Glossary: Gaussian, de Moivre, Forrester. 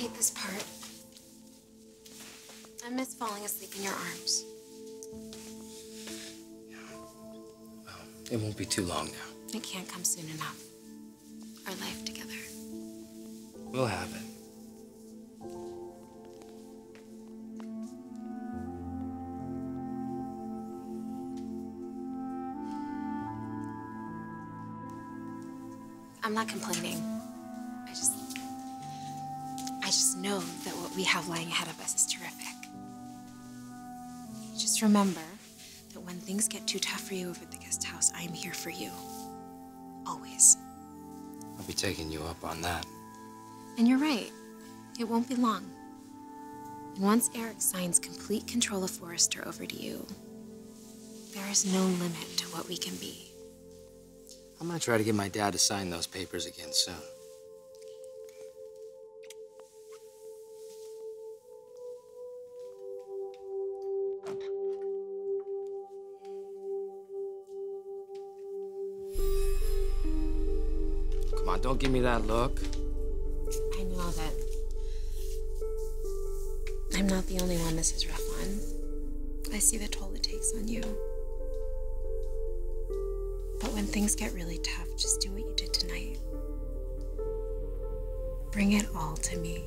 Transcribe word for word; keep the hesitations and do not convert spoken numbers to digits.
hate this part. I miss falling asleep in your arms. Yeah. Well, it won't be too long now. It can't come soon enough. Our life together. We'll have it. I'm not complaining. I just... I just know that what we have lying ahead of us is terrific. Just remember that when things get too tough for you over at the guest house, I am here for you. Always. I'll be taking you up on that. And you're right. It won't be long. And once Eric signs complete control of Forrester over to you, there is no limit to what we can be. I'm gonna try to get my dad to sign those papers again soon. Come on, don't give me that look. I know that I'm not the only one this is rough on. I see the toll it takes on you. But when things get really tough, just do what you did tonight. Bring it all to me.